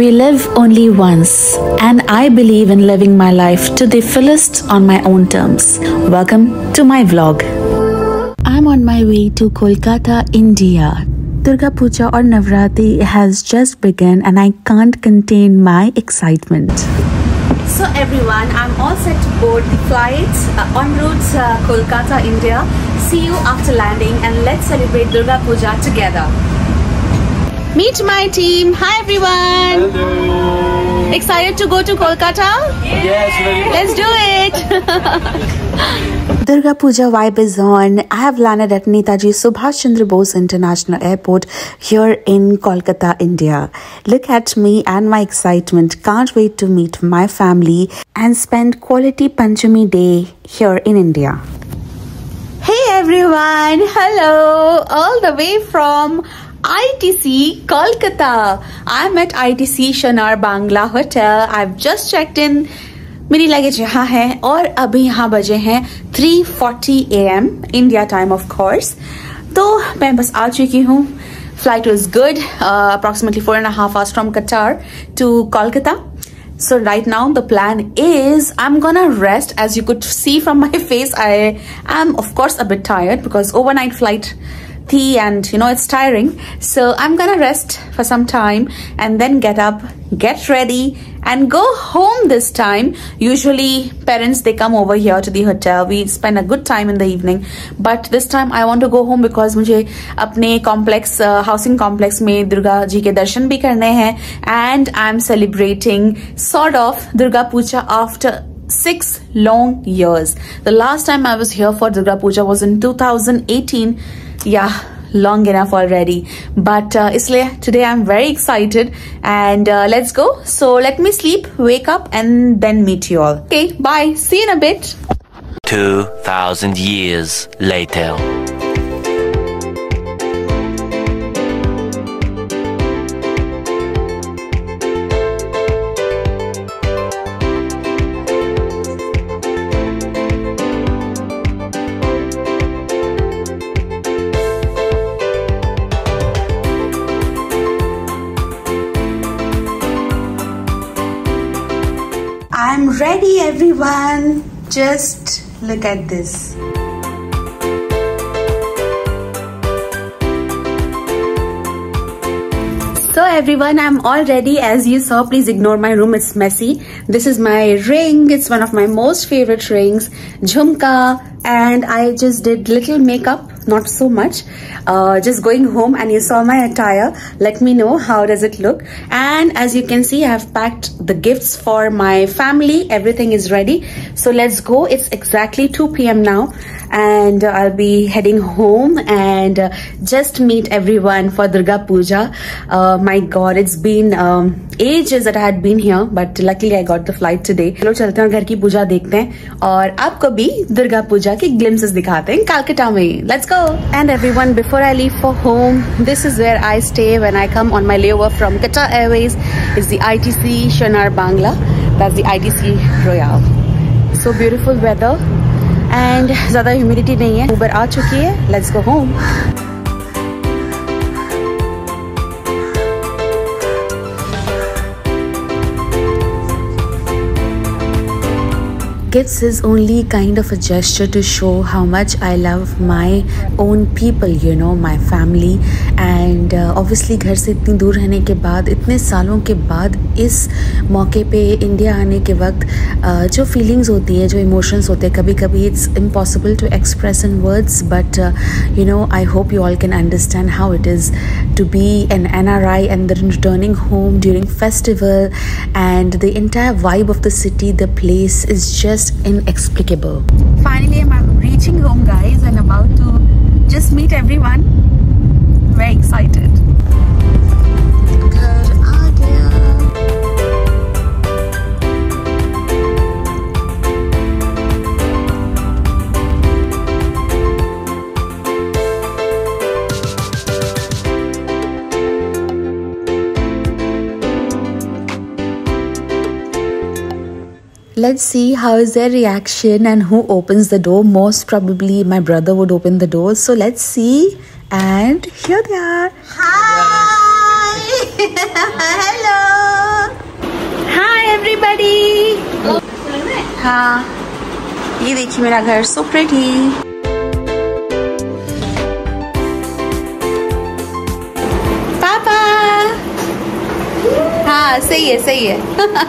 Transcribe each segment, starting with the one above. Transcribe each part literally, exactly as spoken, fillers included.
We live only once, and I believe in living my life to the fullest on my own terms. Welcome to my vlog. I'm on my way to Kolkata, India. Durga Puja or Navratri has just begun and I can't contain my excitement. So everyone, I'm all set to board the flight uh, en route uh, Kolkata, India. See you after landing and let's celebrate Durga Puja together. Meet my team. Hi everyone. Hello. Excited to go to Kolkata? Yes. Let's do it. Durga Puja vibe is on. I have landed at Netaji Subhash Chandra Bose International Airport here in Kolkata, India. Look at me and my excitement. Can't wait to meet my family and spend quality Panchami day here in India. Hey everyone. Hello. All the way from I T C Kolkata. I'm at I T C Shonar Bangla Hotel. I've just checked in. मेरी luggage यहाँ है और अभी यहाँ बजे हैं three forty A M India time of course. तो मैं बस आ चुकी हूँ. Flight was good. Uh, approximately four and a half hours from Qatar to Kolkata. So right now the plan is I'm gonna rest. As you could see from my face, I am of course a bit tired because overnight flight. And you know it's tiring, so I'm gonna rest for some time and then get up, get ready and go home. This time usually parents, they come over here to the hotel, we spend a good time in the evening, but this time I want to go home because mujhe apne complex uh, housing complex mein Durga ji ke darshan bhi karne hain, and I'm celebrating sort of Durga Puja after six long years. The last time I was here for Durga Puja was in two thousand eighteen. Yeah, long enough already, but uh, isliye today I'm very excited and uh, let's go. So let me sleep, wake up and then meet you all. Okay, bye, see you in a bit. two thousand years later. I'm ready everyone, just look at this. So everyone, I'm all ready. As you saw, please ignore my room, it's messy. This is my ring, it's one of my most favorite rings, jhumka, and I just did little makeup, not so much, uh, just going home, and you saw my attire. Let me know how does it look. And as you can see, I have packed the gifts for my family, everything is ready, so let's go. It's exactly two P M now and uh, I'll be heading home and uh, just meet everyone for Durga Puja. Uh, my god, it's been um, ages that I had been here, but luckily I got the flight today. Chalo chalte hain aur ghar ki puja dekhte hain aur aapko bhi Durga Puja ke glimpses dikhate hain Kolkata mein. Let's go. And everyone, before I leave for home, this is where I stay when I come on my layover from Qatar Airways. It's the I T C Shonar Bangla, that's the I T C Royale. So beautiful weather and zyada humidity nahi hai. Uber aa chuki hai, let's go home. Gifts is only kind of a gesture to show how much I love my own people, you know, my family. And uh, obviously घर से इतनी दूर रहने के बाद, इतने सालों के बाद इस मौके पे इंडिया आने के वक्त uh, जो feelings होती है, जो emotions होते हैं, कभी कभी it's impossible to express in words, but uh, you know, I hope you all can understand how it is to be an N R I and then returning home during festival, and the entire vibe of the city, the place is just inexplicable. Finally, I'm reaching home guys and about to just meet everyone. Very excited. Good idea. Let's see how is their reaction and who opens the door. Most probably my brother would open the door. So let's see, and here they are. Hi. Hello. everybody. हाँ, ये देखिए मेरा घर, so pretty. पापा, हाँ सही है सही है.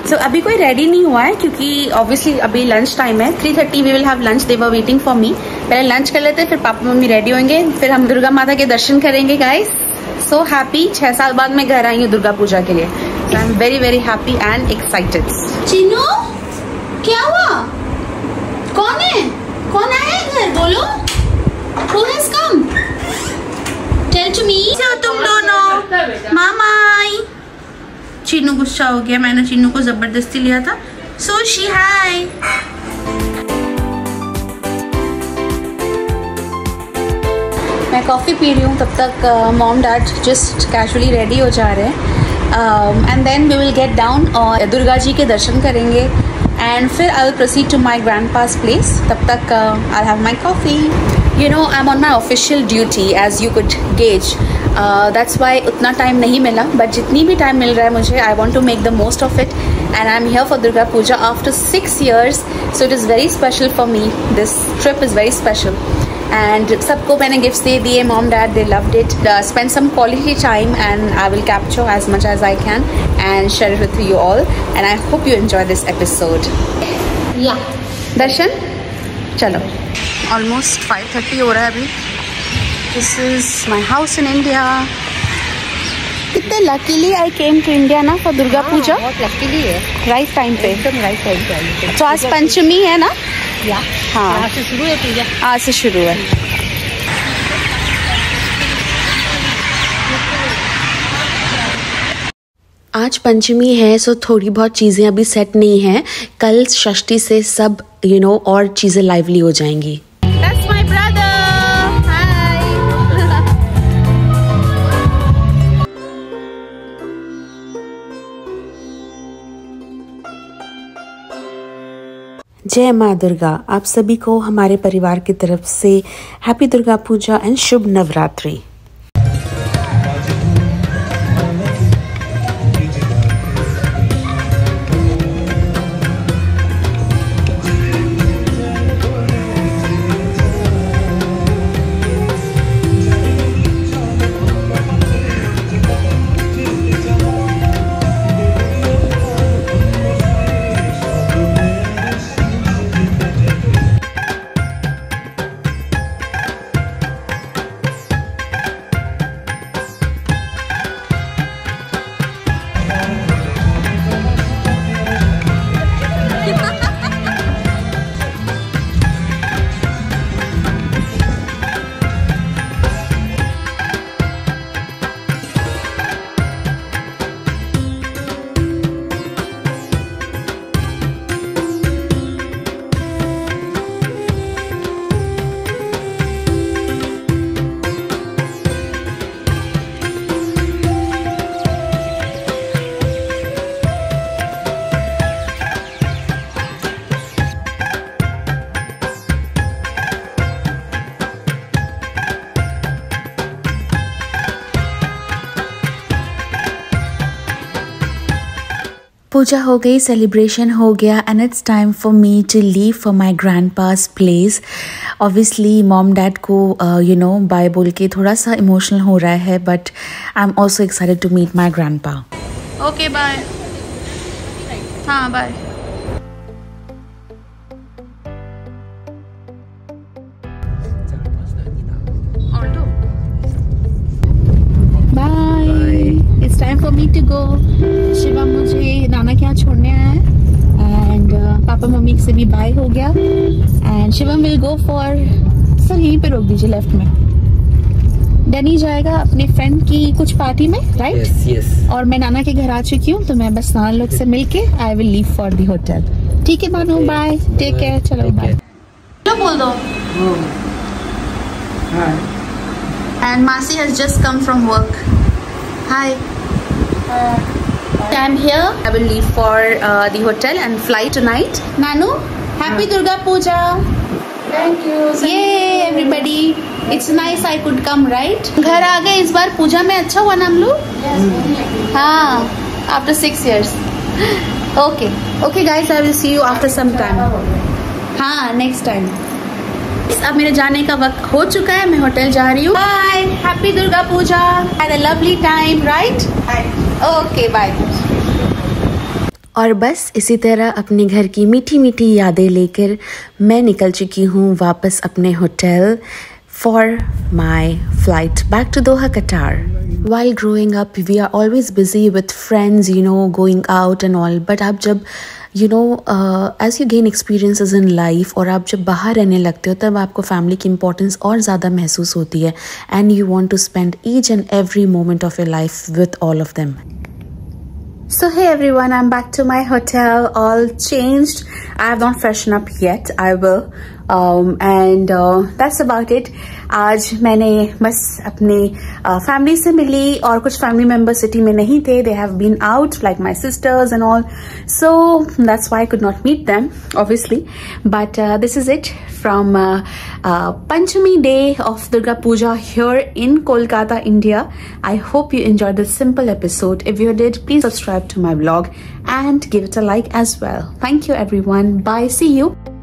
So अभी कोई ready नहीं हुआ है क्योंकि obviously अभी lunch time है. three thirty we will have lunch. They were waiting for me. पहले lunch कर लेते हैं, फिर पापा मम्मी ready होंगे, फिर हम दुर्गा माता के दर्शन करेंगे, guys. So happy. छह साल बाद मैं घर आई हूँ दुर्गा पूजा के लिए. So I'm very very happy and excited. Chinu, क्या हुआ? कौन है? कौन आया घर? बोलो. Who has come? Tell to me. क्या तुम दोनों? मामा. चिनू गुस्सा हो गया. मैंने चिनू को जबरदस्ती लिया था. So she hi. मैं कॉफ़ी पी रही हूँ, तब तक mom dad just casually ready हो जा रहे हैं. And then we will get down और दुर्गा जी के दर्शन करेंगे एंड फिर I will proceed to my grandpa's place. तब तक I have my coffee. You know I am on my official duty as you could gauge. That's why उतना time नहीं मिला, बट जितनी भी टाइम मिल रहा है मुझे I want to make the most of it. And I'm here for Durga Puja after six years, so it is very special for me. This trip is very special. And सबको मैंने gifts दे दिए. Mom, Dad, they loved it. Uh, spend some quality time, and I will capture as much as I can and share it with you all. And I hope you enjoy this episode. Yeah. दर्शन, चलो. Almost five thirty हो रहा है अभी. This is my house in India. कितने luckily I came to India ना for Durga Puja. बहुत luckily है. Right time पे, एकदम राइट टाइम पे. तो आज पंचमी है ना? या हाँ, आज से शुरू है पूजा. आज से शुरू है. आज पंचमी है, सो थोड़ी बहुत चीज़ें अभी सेट नहीं हैं. कल षष्ठी से सब यू नो और चीज़ें लाइवली हो जाएंगी. जय माँ दुर्गा. आप सभी को हमारे परिवार की तरफ से हैप्पी दुर्गा पूजा एंड शुभ नवरात्रि. पूजा हो गई, सेलिब्रेशन हो गया, and it's time for me to leave for my grandpa's place. Obviously mom dad को यू नो बाय बोल के थोड़ा सा इमोशनल हो रहा है, but I am also excited to meet my grandpa. Okay bye. हाँ bye. Shiva मुझे नाना के यहाँ छोड़ने आया है एंड पापा मम्मी से भी बाय हो गया and Shiva will go for. Sir यहीं पे रोक दीजिए लेफ्ट में. डनी जाएगा अपने फ्रेंड की कुछ पार्टी में, राइट? Yes yes. और मैं नाना के घर आ चुकी हूँ, तो मैं बस नाना लोग से मिलके I will leave for the hotel. ठीक है बानू, बाय, टेक केयर. चलो बाय. चलो बोल दो. एंड मासी has just come from work. Hi. I'm here. I will leave for uh, the hotel and fly tonight. Nanu, happy Durga Puja. Thank you. Yay, everybody. It's nice I could come, right? घर आ गए इस बार पूजा में. अच्छा हुआ ना हम लोग. हाँ. After six years. Okay. Okay guys, I will see you after some time. हाँ, next time. अब मेरे जाने का वक्त हो चुका है, मैं होटल जा रही हूँ. Bye. Happy Durga Puja. Have a lovely time, right? Okay, bye. और बस इसी तरह अपने घर की मीठी मीठी यादें लेकर मैं निकल चुकी हूँ वापस अपने hotel for my flight back to Doha, Qatar. While growing up, we are always busy with friends, you know, going out and all. But ab jab, you know, uh, as you gain experiences in life, और आप जब बाहर रहने लगते हो, तब आपको family की importance और ज़्यादा महसूस होती है, and you want to spend each and every moment of your life with all of them. So hey everyone, I'm back to my hotel, all changed. I have not freshened up yet. I will, um, and uh, that's about it. आज मैंने बस अपने family से मिली और कुछ family members city में नहीं थे. They have been out, like my sisters and all. So that's why I could not meet them, obviously. But uh, this is it from uh, uh, Panchami day of Durga Puja here in Kolkata, India. I hope you enjoyed this simple episode. If you did, please subscribe to my blog and give it a like as well. Thank you everyone. Bye. See you.